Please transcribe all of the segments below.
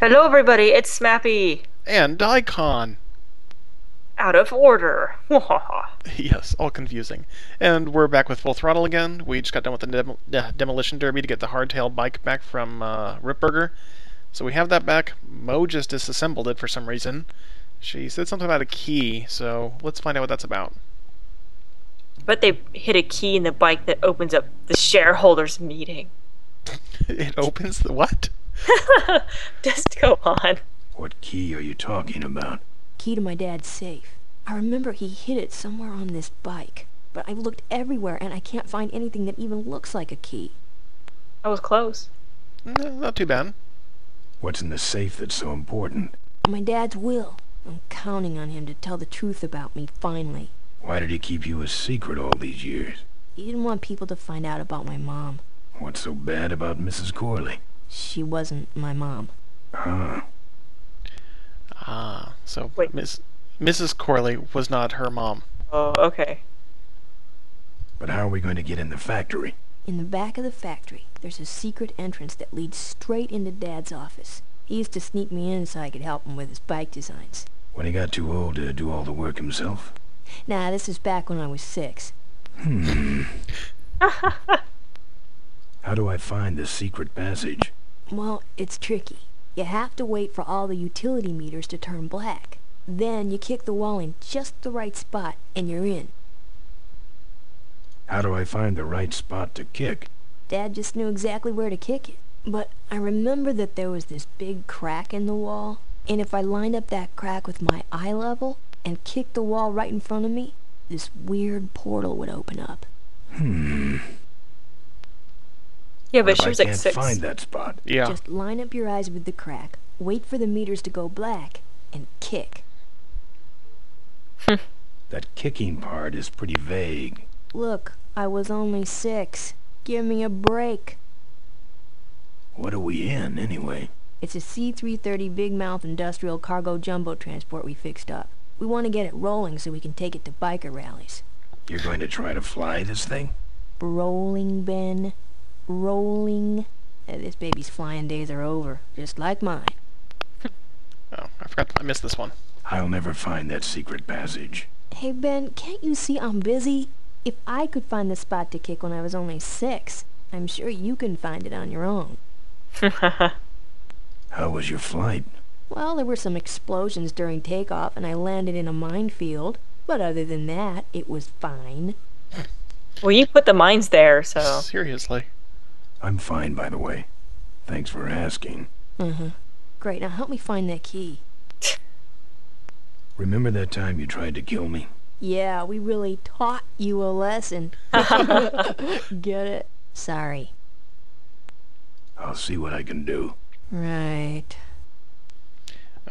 Hello everybody, it's Smappy. And Icon. Out of order. Yes, all confusing. And we're back with Full Throttle again. We just got done with the demolition derby to get the hardtail bike back from Ripburger. So we have that back. Mo just disassembled it for some reason. She said something about a key, so let's find out what that's about. But they hit a key in the bike that opens up the shareholders meeting. It opens the what? Just go on. What key are you talking about? Key to my dad's safe. I remember he hid it somewhere on this bike, but I've looked everywhere and I can't find anything that even looks like a key. I was close. No, not too bad. What's in the safe that's so important? My dad's will. I'm counting on him to tell the truth about me, finally. Why did he keep you a secret all these years? He didn't want people to find out about my mom. What's so bad about Mrs. Corley? She wasn't my mom. Huh. Ah, so wait. Mrs. Corley was not her mom. Oh, okay. But how are we going to get in the factory? In the back of the factory, there's a secret entrance that leads straight into Dad's office. He used to sneak me in so I could help him with his bike designs. When he got too old to do all the work himself? Nah, this is back when I was 6. Hmm. How do I find this secret passage? Well, it's tricky. You have to wait for all the utility meters to turn black. Then you kick the wall in just the right spot, and you're in. How do I find the right spot to kick? Dad just knew exactly where to kick it. But I remember that there was this big crack in the wall, and if I lined up that crack with my eye level and kicked the wall right in front of me, this weird portal would open up. Hmm. Yeah, but she was like 6. Find that spot. Yeah. Just line up your eyes with the crack, wait for the meters to go black, and kick. That kicking part is pretty vague. Look, I was only 6. Give me a break. What are we in, anyway? It's a C-330 Big Mouth industrial cargo jumbo transport we fixed up. We want to get it rolling so we can take it to biker rallies. You're going to try to fly this thing? Rolling, Ben. Rolling. This baby's flying days are over, just like mine. Oh, I missed this one. I'll never find that secret passage. Hey, Ben, can't you see I'm busy? If I could find the spot to kick when I was only 6, I'm sure you can find it on your own. How was your flight? Well, there were some explosions during takeoff, and I landed in a minefield. But other than that, it was fine. Well, you put the mines there, so... Seriously. I'm fine, by the way. Thanks for asking. Uh-huh. Great, now help me find that key. Remember that time you tried to kill me? Yeah, we really taught you a lesson. Get it? Sorry. I'll see what I can do. Right.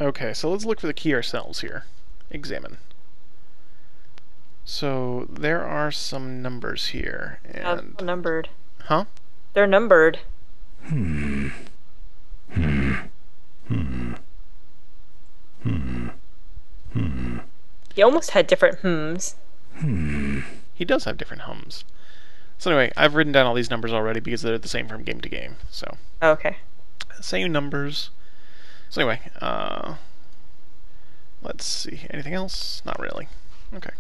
Okay, so let's look for the key ourselves here. Examine. So, there are some numbers here, and... numbered. Huh? They're numbered. Hmm. Hmm. Hmm. Hmm. Hmm. He almost had different hums. Hmm. He does have different hums. So anyway, I've written down all these numbers already because they're the same from game to game. So. Okay. Same numbers. So anyway, let's see. Anything else? Not really. Okay.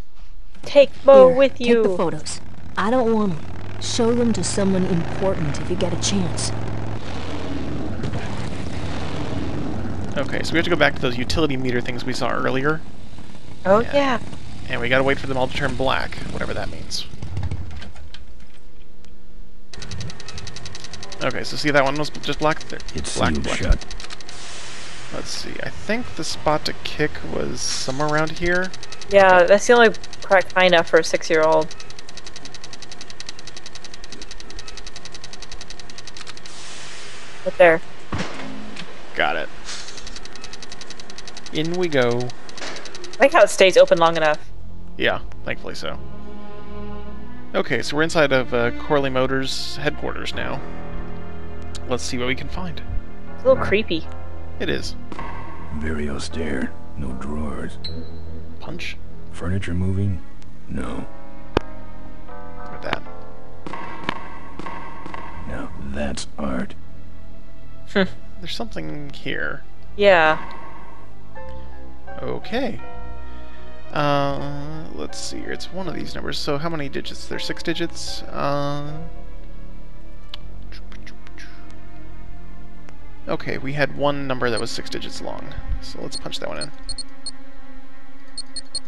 Take Mo with you. Take the photos. I don't want them. Show them to someone important if you get a chance. Okay, so we have to go back to those utility meter things we saw earlier. Oh, yeah. And we gotta wait for them all to turn black, whatever that means. Okay, so see that one was just black? There. It's black and black. Shut. Let's see, I think the spot to kick was somewhere around here. Yeah, that's the only crack high enough for a 6-year-old. Right there. Got it. In we go. I like how it stays open long enough. Yeah, thankfully so. Okay, so we're inside of Corley Motors headquarters now. Let's see what we can find. It's a little creepy. It is. Very austere. No drawers. Punch. Furniture moving? No. Look at that. Now that's art. There's something here. Yeah. Okay. Let's see here. It's one of these numbers. So how many digits? There's 6 digits. Okay, we had one number that was 6 digits long. So let's punch that one in.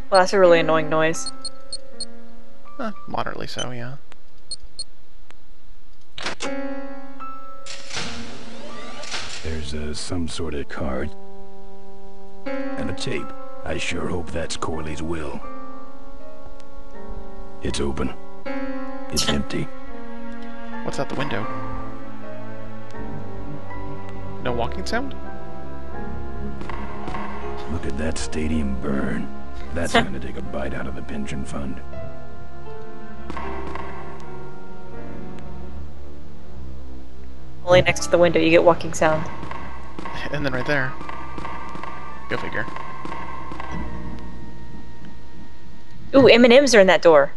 Well, that's a really annoying noise. Moderately so, yeah. There's some sort of card. And a tape. I sure hope that's Corley's will. It's open. It's empty. What's out the window? No walking sound? Look at that stadium burn. That's gonna take a bite out of the pension fund. Only next to the window you get walking sound. And then right there. Go figure. Ooh, M&Ms are in that door.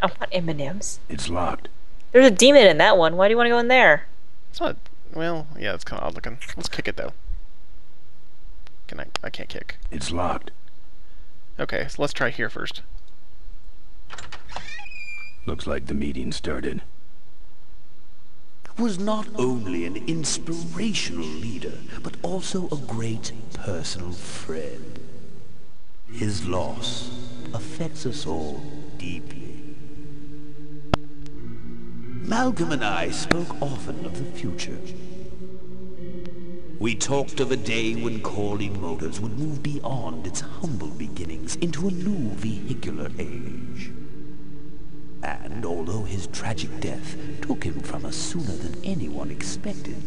I want M&Ms. It's locked. There's a demon in that one. Why do you want to go in there? It's not... Well, yeah, it's kind of odd looking. Let's kick it, though. Can I can't kick. It's locked. Okay, so let's try here first. Looks like the meeting started. Was not only an inspirational leader, but also a great personal friend. His loss affects us all deeply. Malcolm and I spoke often of the future. We talked of a day when Corley Motors would move beyond its humble beginnings into a new vehicular age. And although his tragic death took him from us sooner than anyone expected,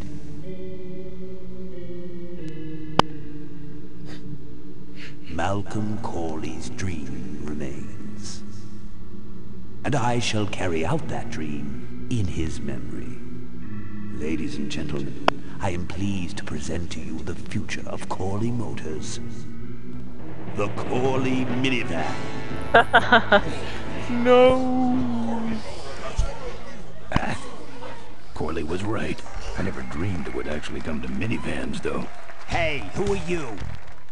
Malcolm Corley's dream remains. And I shall carry out that dream in his memory. Ladies and gentlemen, I am pleased to present to you the future of Corley Motors. The Corley Minivan. No! Corley was right. I never dreamed it would actually come to minivans, though. Hey, who are you?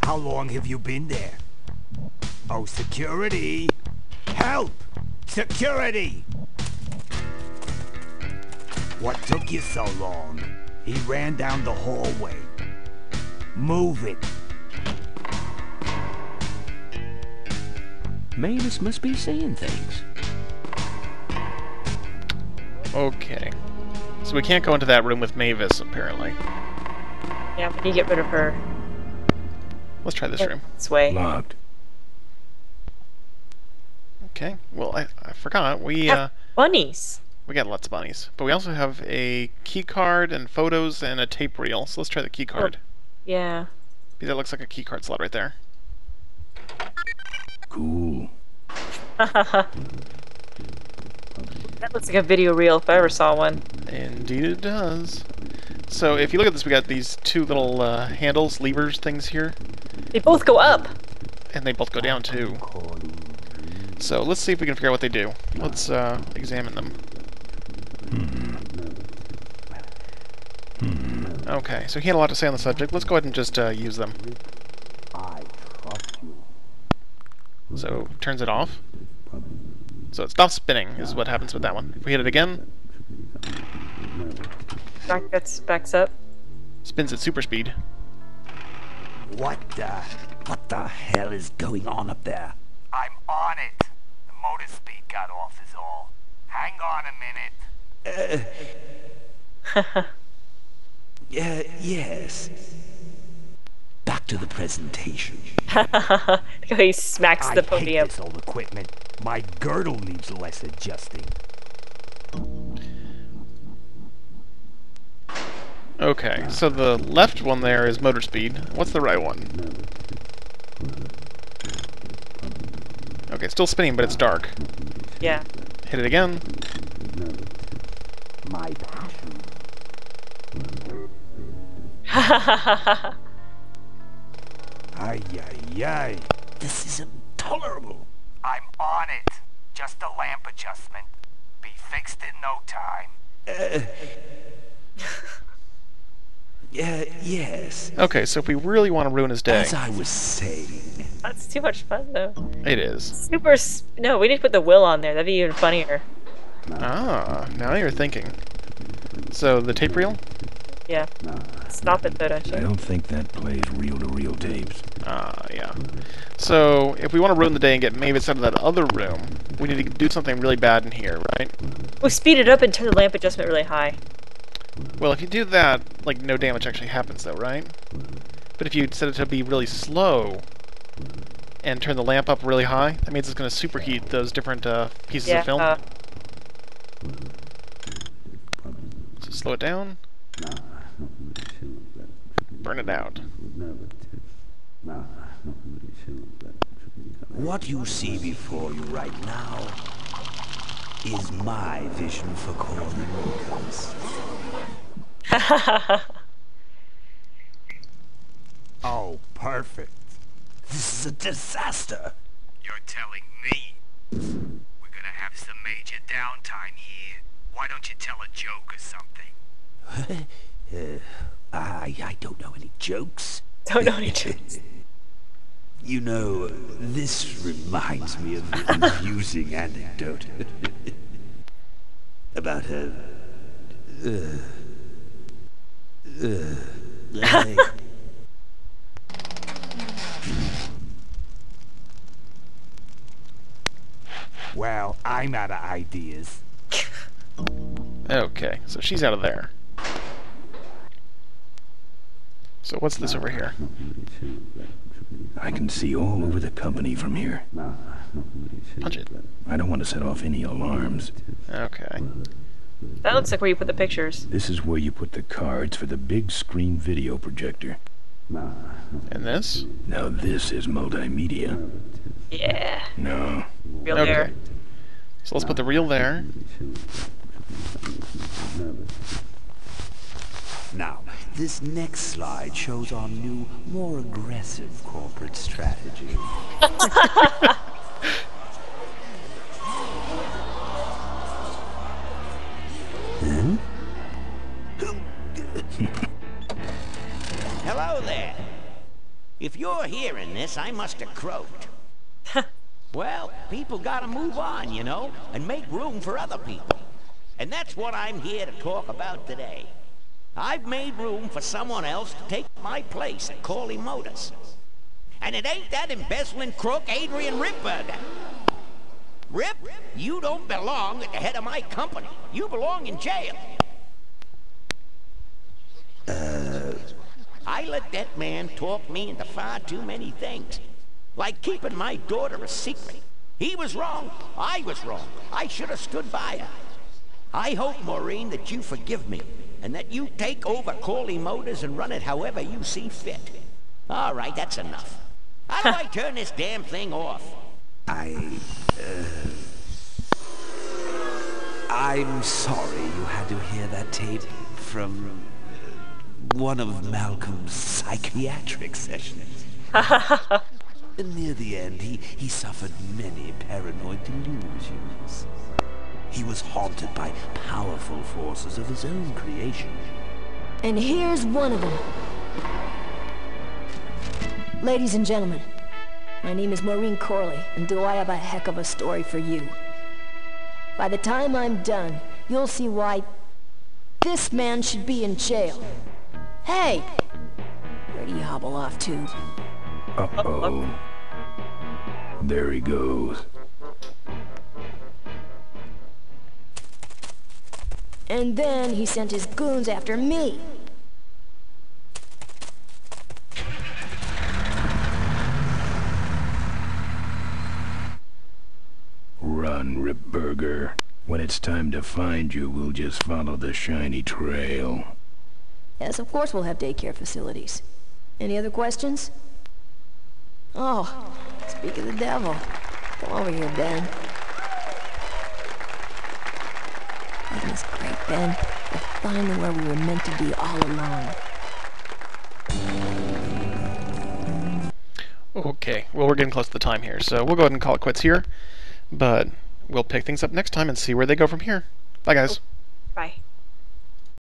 How long have you been there? Oh, security! Help! Security! What took you so long? He ran down the hallway. Move it! Mavis must be saying things. Okay. So we can't go into that room with Mavis, apparently. Yeah, we need to get rid of her. Let's try this room. This way. Locked. Okay. Well, I forgot. We have bunnies. We got lots of bunnies. But we also have a key card and photos and a tape reel. So let's try the key card. Oh, yeah. Because that looks like a key card slot right there. Cool. That looks like a video reel if I ever saw one. Indeed it does. So if you look at this, we got these two little handles, levers, things here. They both go up. And they both go down too. So let's see if we can figure out what they do. Let's examine them. Okay, so he had a lot to say on the subject. Let's go ahead and just use them. So it turns it off. So it stops spinning, is what happens with that one. If we hit it again... Backs up. Spins at super speed. What the hell is going on up there? I'm on it. The motor speed got off is all. Hang on a minute. Yes. Back to the presentation. He smacks the podium. I hate this old equipment. My girdle needs less adjusting. Okay, so the left one there is motor speed. What's the right one? Okay, it's still spinning, but it's dark. Yeah. Hit it again. My passion. Ay, ay, ay. This is intolerable. I'm on it. Just a lamp adjustment. Be fixed in no time. Yes. Okay, so if we really want to ruin his day. As I was saying. That's too much fun, though. It is. Super. No, we need to put the will on there. That'd be even funnier. Ah, now you're thinking. So, the tape reel? Yeah. Stop it, though, don't you? I don't think that plays reel-to-reel tapes. Ah, yeah. So, if we want to ruin the day and get Mavis out of that other room, we need to do something really bad in here, right? We'll speed it up and turn the lamp adjustment really high. Well, if you do that, like, no damage actually happens, though, right? But if you set it to be really slow and turn the lamp up really high, that means it's going to superheat those different pieces of film. So slow it down. Burn it out. What you see before you right now is my vision for Corley Motors. Oh, perfect. This is a disaster. You're telling me? We're gonna have some major downtime here. Why don't you tell a joke or something? I don't know any jokes. Don't know any jokes. You know, this reminds me of an amusing anecdote. About a... Well, I'm out of ideas. Okay, so she's out of there. So what's this over here? I can see all over the company from here. Punch it. I don't want to set off any alarms. Okay. That looks like where you put the pictures. This is where you put the cards for the big screen video projector. And this? Now this is multimedia. Yeah. No. Real there. So let's put the reel there. Now, this next slide shows our new, more aggressive corporate strategy. Hello there. If you're hearing this, I must have croaked. Well, people gotta move on, you know, and make room for other people. And that's what I'm here to talk about today. I've made room for someone else to take my place at Corley Motors. And it ain't that embezzling crook Adrian Ripburger. Rip, you don't belong at the head of my company. You belong in jail. I let that man talk me into far too many things. Like keeping my daughter a secret. He was wrong. I was wrong. I should have stood by her. I hope, Maureen, that you forgive me. And that you take over Corley Motors and run it however you see fit. All right, that's enough. How do I turn this damn thing off? I'm sorry you had to hear that tape from one of Malcolm's psychiatric sessions. Near the end, he suffered many paranoid delusions. He was haunted by powerful forces of his own creation. And here's one of them. Ladies and gentlemen, my name is Maureen Corley, and do I have a heck of a story for you. By the time I'm done, you'll see why this man should be in jail. Hey! Where do you hobble off to? Uh-oh. There he goes. And then he sent his goons after me. Run, Ripburger. When it's time to find you, we'll just follow the shiny trail. Yes, of course we'll have daycare facilities. Any other questions? Oh, speak of the devil. Come over here, Ben. It was great, Ben. We're finally where we were meant to be all along. Okay, well, we're getting close to the time here, so we'll go ahead and call it quits here. But we'll pick things up next time and see where they go from here. Bye, guys. Bye.